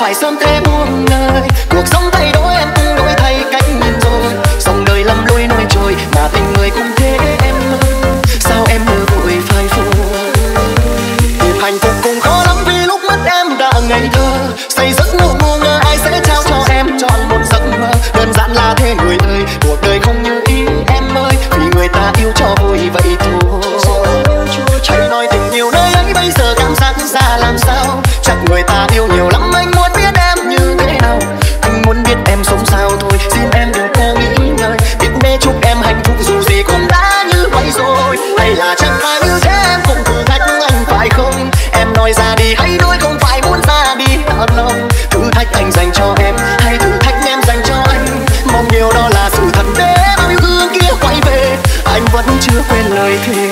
phải sớm thế buông nơi. Cuộc sống thay đổi em cũng đổi thay cách nhìn rồi. Dòng đời lầm lối nổi trôi mà tình người cũng thế em ơi. Sao em mơ vội phai phôi. Tìm hạnh phúc cũng khó lắm vì lúc mất em đã ngây thơ. Xây giấc mơ ngu ngơ ai sẽ trao cho em chọn một giấc mơ. Đơn giản là thế người ơi, cuộc đời không như ý em ơi. Vì người ta yêu cho vui vậy thôi. Hãy nói tình yêu nơi ấy bây giờ cảm giác ra làm sao. Chắc người ta yêu nhiều lắm anh muốn biết em như thế nào. Anh muốn biết em sống sao thôi, xin em đừng có nghĩ ngợi. Biết mê chúc em hạnh phúc dù gì cũng đã như vậy rồi. Hay là chẳng phải như thế em cũng thử thách anh phải không. Em nói ra đi hay đôi không phải muốn ra đi thật lòng. Thử thách anh dành cho em hay thử thách em dành cho anh. Mong điều đó là sự thật để bao yêu thương kia quay về. Anh vẫn chưa quên lời thề.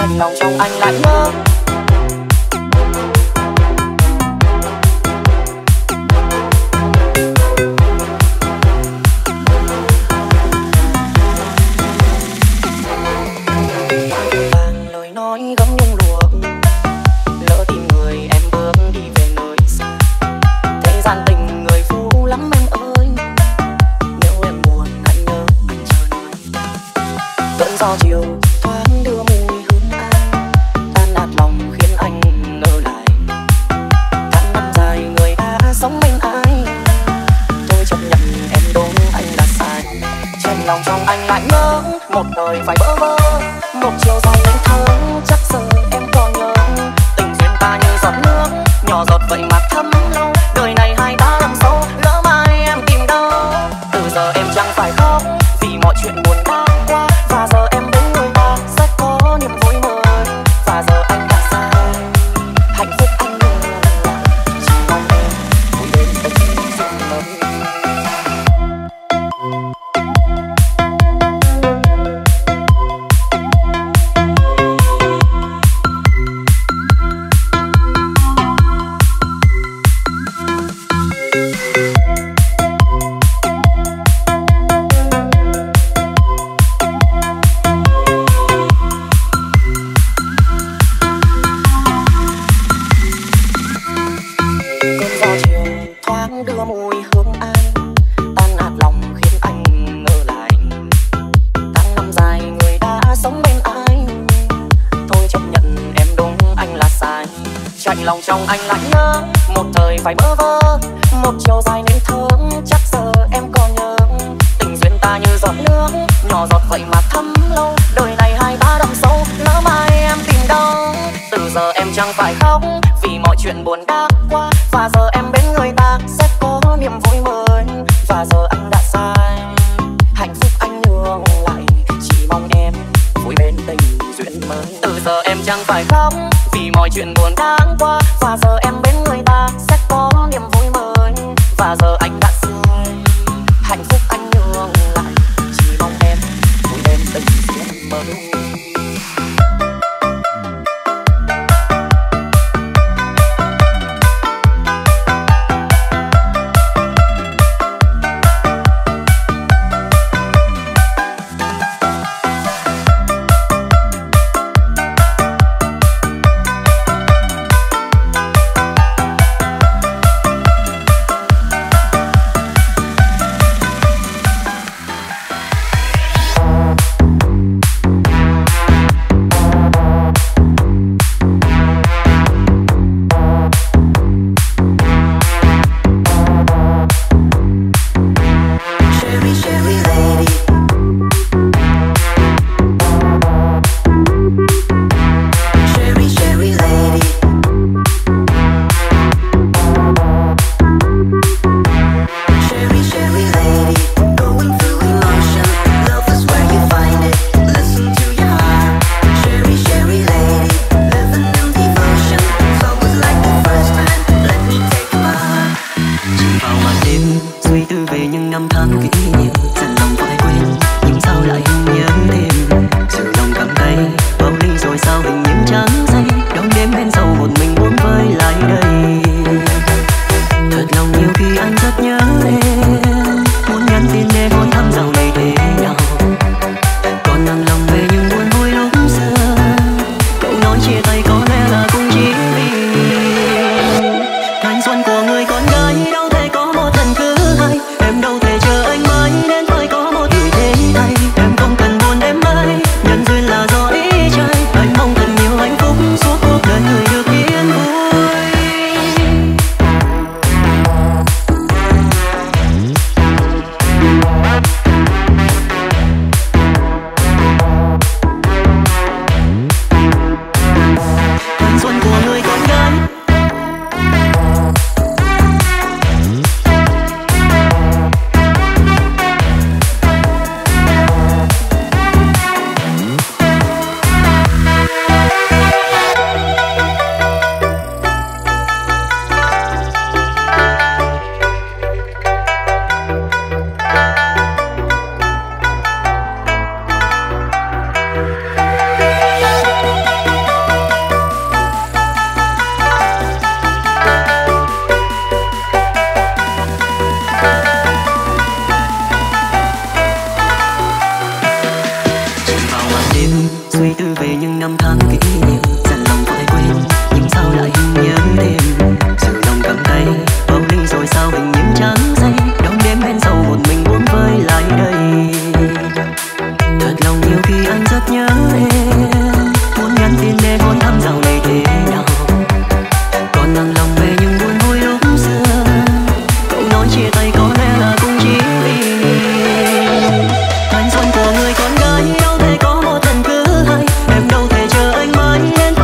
xanh lòng trong anh lại mơ. Hãy subscribe cho kênh Ghiền Mì Gõ để không bỏ lỡ những video hấp dẫn. anh năm tháng kỷ niệm dần lòng phải quên, nhưng sao lại hình nhớ thêm sự lòng cầm tay bao linh rồi sao hình những trắng dây đông đêm bên sâu một mình buông vơi lại đây. Thật lòng nhiều khi anh rất nhớ em, muốn nhắn tin để muốn thăm dạo này thế nào, còn nặng lòng về những buồn vui lúc xưa, câu nói chia tay có lẽ là cũng chỉ vì thanh xuân của người con gái. Đâu thể có một lần thứ hai, em đâu thể chờ anh mãi đến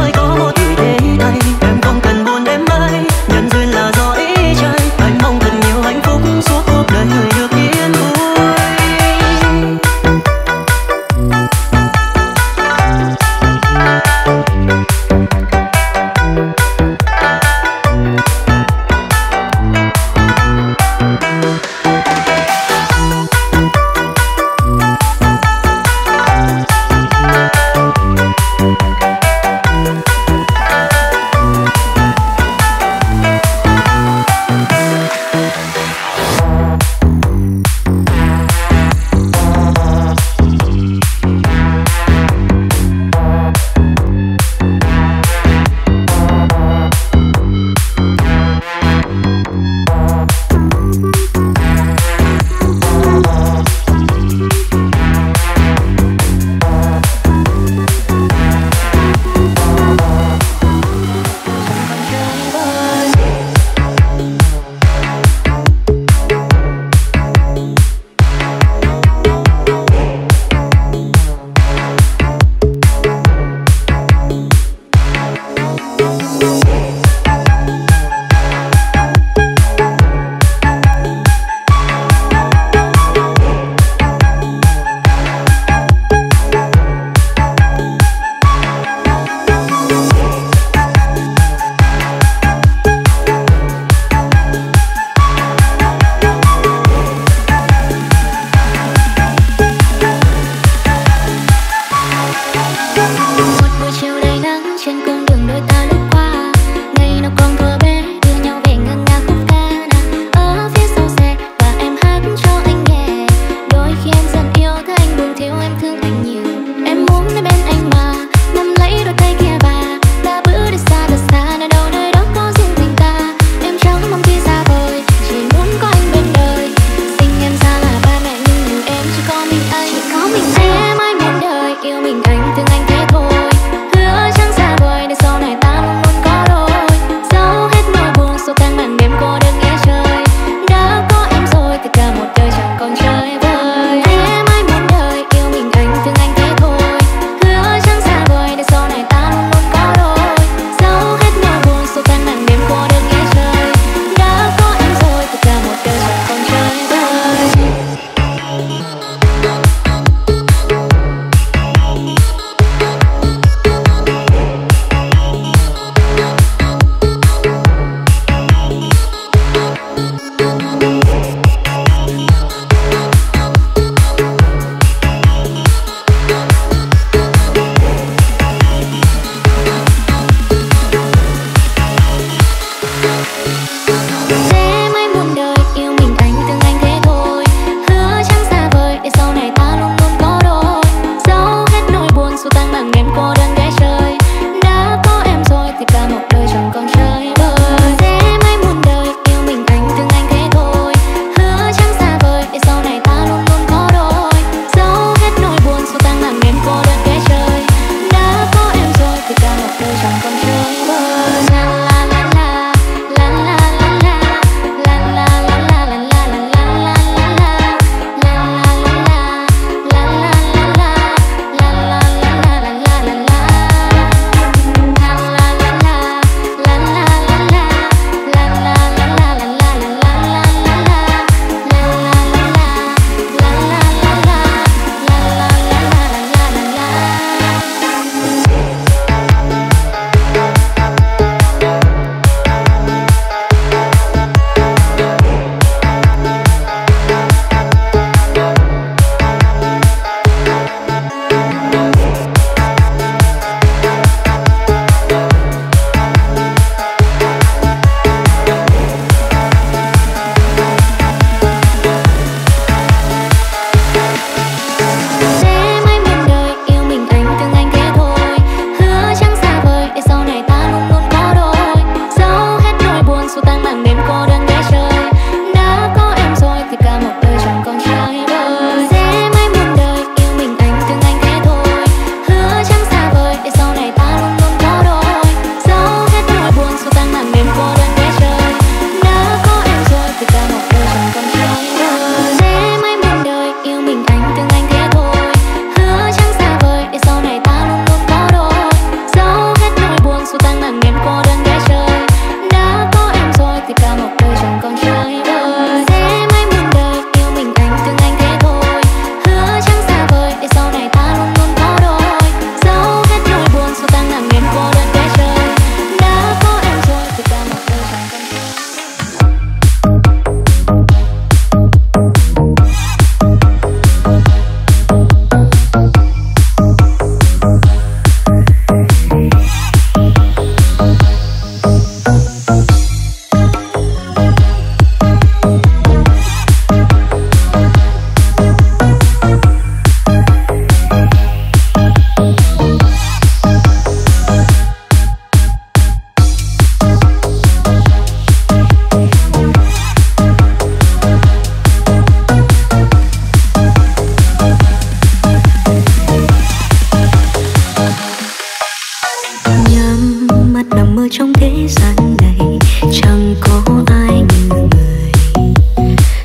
trong thế gian này chẳng có ai như người.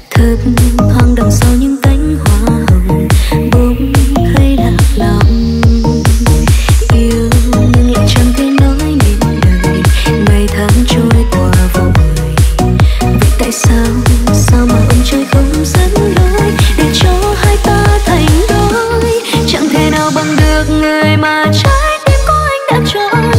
Thật hoang đường sau những cánh hoa hồng bỗng hơi lạc lòng. Yêu nhưng lại chẳng thể nói nên lời, ngày tháng trôi qua vô vời. Vậy tại sao, sao mà ông trời không dẫn lối để cho hai ta thành đôi? Chẳng thể nào bằng được người mà trái tim của anh đã chọn.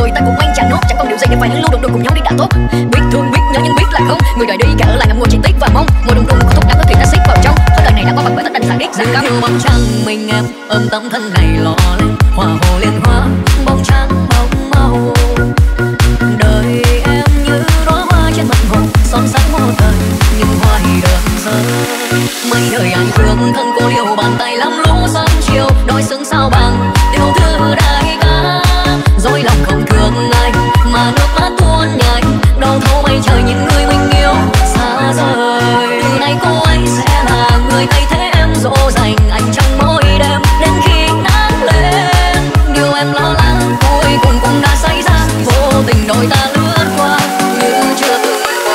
người ta cùng anh chàng nốt, chẳng còn điều gì để phải những lưu động đôi cùng nhau đi đã tốt. Biết thương biết nhớ nhưng biết là không, người đời đi cả ở lại ngắm ngồi chỉ tiếc và mong. Ngồi đùng đùng có thúc đã có thể đã xích vào trong. Hết lời này đã có mặt bởi tất đành xả đít xả cắm. Như bóng trăng mình em ôm tấm thân này lò lên hoa hồ liên hoa bóng trăng bóng màu. Đời em như đóa hoa trên mặt hồ son sắc một thời nhưng hoa thì đường rơi. Mấy đời anh thương thân cô liều bàn tay lắm lũ sáng chiều đôi sướng sao bằng điều thứ đại ca. Dối lòng không thương ai mà nước mắt tuôn nhảy đau thấu mây trời những người mình yêu xa rời. Từ nay cô ấy sẽ là người thay thế em dỗ dành anh trong mỗi đêm đến khi nắng lên. Điều em lo lắng cuối cùng cũng đã xảy ra vô tình đôi ta lướt qua như chưa từng quen.